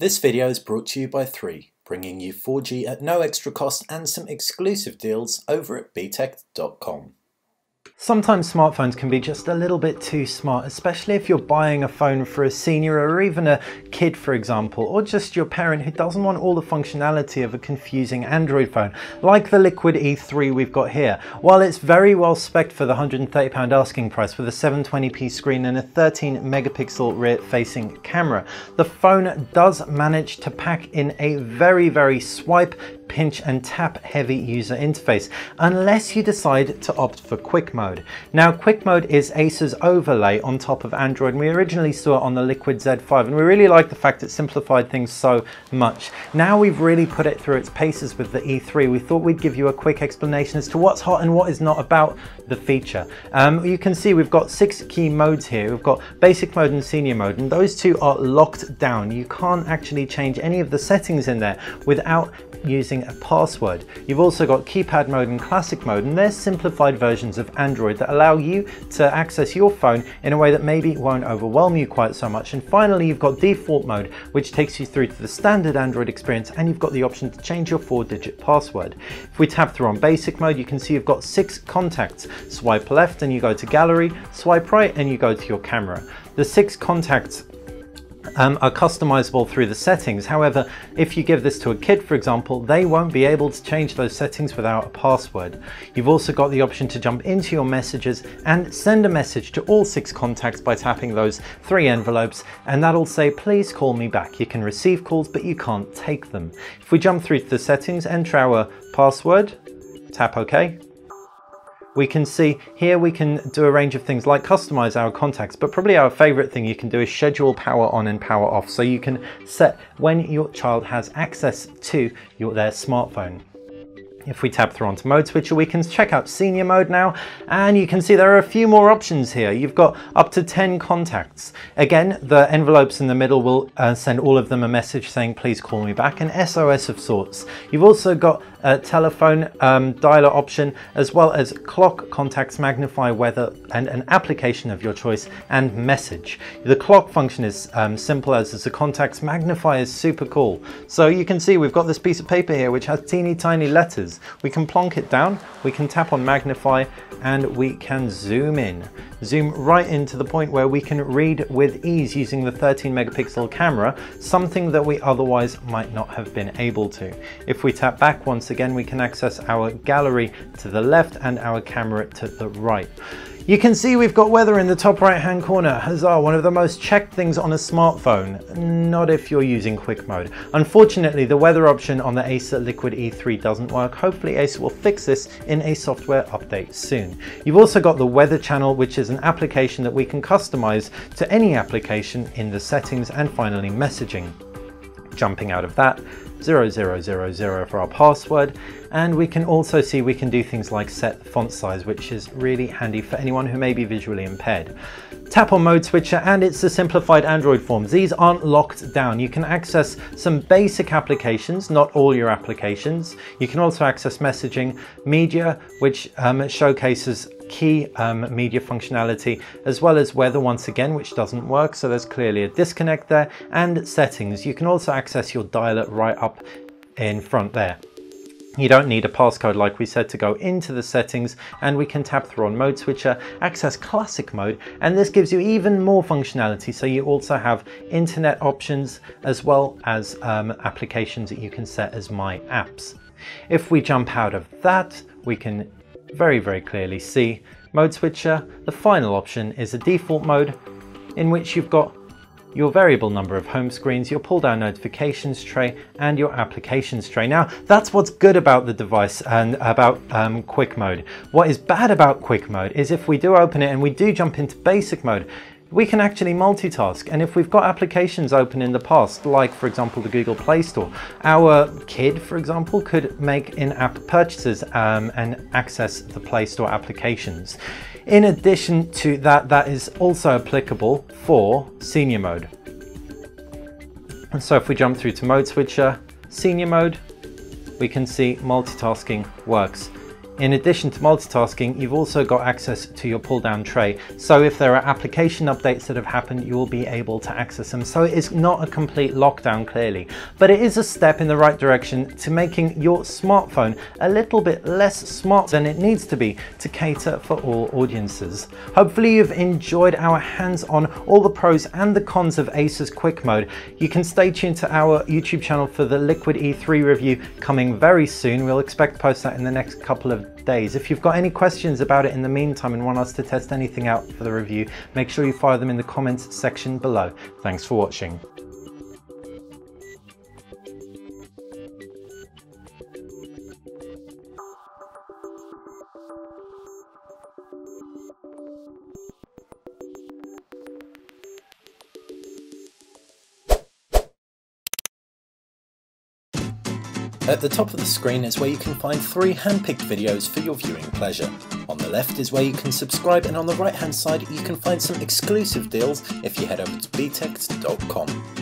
This video is brought to you by Three, bringing you 4G at no extra cost and some exclusive deals over at btech.com. Sometimes smartphones can be just a little bit too smart, especially if you're buying a phone for a senior or even a kid, for example, or just your parent who doesn't want all the functionality of a confusing Android phone, like the Liquid E3 we've got here. While it's very well spec'd for the £130 asking price with a 720p screen and a 13 megapixel rear-facing camera, the phone does manage to pack in a very swipe, pinch and tap heavy user interface, unless you decide to opt for Quick Mode. Now, Quick Mode is Acer's overlay on top of Android, and we originally saw it on the Liquid Z5, and we really like the fact it simplified things so much. Now we've really put it through its paces with the E3. We thought we'd give you a quick explanation as to what's hot and what is not about the feature. You can see we've got 6 key modes here. We've got basic mode and senior mode, and those two are locked down. You can't actually change any of the settings in there without using a password. You've also got keypad mode and classic mode, and they're simplified versions of Android that allow you to access your phone in a way that maybe won't overwhelm you quite so much. And finally, you've got default mode, which takes you through to the standard Android experience, and you've got the option to change your 4-digit password. If we tap through on basic mode, you can see you've got 6 contacts. Swipe left and you go to gallery, swipe right and you go to your camera. The 6 contacts are customizable through the settings. However, if you give this to a kid, for example, they won't be able to change those settings without a password. You've also got the option to jump into your messages and send a message to all 6 contacts by tapping those 3 envelopes, and that'll say, "Please call me back." You can receive calls, but you can't take them. If we jump through to the settings, enter our password, tap OK. We can see here we can do a range of things like customize our contacts, but probably our favorite thing you can do is schedule power on and power off, so you can set when your child has access to their smartphone. If we tap through onto mode switcher, we can check out senior mode now, and you can see there are a few more options here. You've got up to 10 contacts. Again, the envelopes in the middle will send all of them a message saying, "Please call me back," an SOS of sorts. You've also got a telephone dialer option, as well as clock, contacts, magnify, weather, and an application of your choice, and message. The clock function is simple as is the contacts. Magnify is super cool. So you can see we've got this piece of paper here which has teeny tiny letters. We can plonk it down, we can tap on magnify, and we can zoom in. Zoom right in to the point where we can read with ease using the 13 megapixel camera, something that we otherwise might not have been able to. If we tap back once again, we can access our gallery to the left and our camera to the right. You can see we've got weather in the top right hand corner. Huzzah, one of the most checked things on a smartphone. Not if you're using Quick Mode. Unfortunately, the weather option on the Acer Liquid E3 doesn't work. Hopefully Acer will fix this in a software update soon. You've also got the weather channel, which is an application that we can customize to any application in the settings, and finally messaging. Jumping out of that, 0000 for our password, and we can also see we can do things like set font size, which is really handy for anyone who may be visually impaired. Tap on mode switcher and it's the simplified Android forms. These aren't locked down. You can access some basic applications, not all your applications. You can also access messaging, media, which showcases key media functionality, as well as weather once again, which doesn't work, so there's clearly a disconnect there, and settings. You can also access your dialer right up in front there. You don't need a passcode, like we said, to go into the settings, and we can tap through on mode switcher, access classic mode, and this gives you even more functionality. So you also have internet options, as well as applications that you can set as my apps. If we jump out of that, we can very clearly see mode switcher. The final option is a default mode, in which you've got your variable number of home screens, your pull down notifications tray, and your applications tray. Now, that's what's good about the device and about Quick Mode. What is bad about Quick Mode is if we do open it and we do jump into basic mode, we can actually multitask, and if we've got applications open in the past, like for example the Google Play Store, our kid, for example, could make in-app purchases and access the Play Store applications. In addition to that, that is also applicable for senior mode. And so if we jump through to mode switcher, senior mode, we can see multitasking works. In addition to multitasking, you've also got access to your pull-down tray. So if there are application updates that have happened, you will be able to access them. So it's not a complete lockdown, clearly, but it is a step in the right direction to making your smartphone a little bit less smart than it needs to be to cater for all audiences. Hopefully you've enjoyed our hands-on, all the pros and the cons of Acer's Quick Mode. You can stay tuned to our YouTube channel for the Liquid E3 review coming very soon. We'll expect to post that in the next couple of days. If you've got any questions about it in the meantime and want us to test anything out for the review, make sure you fire them in the comments section below. Thanks for watching. At the top of the screen is where you can find 3 hand-picked videos for your viewing pleasure. On the left is where you can subscribe, and on the right-hand side you can find some exclusive deals if you head over to btech.com.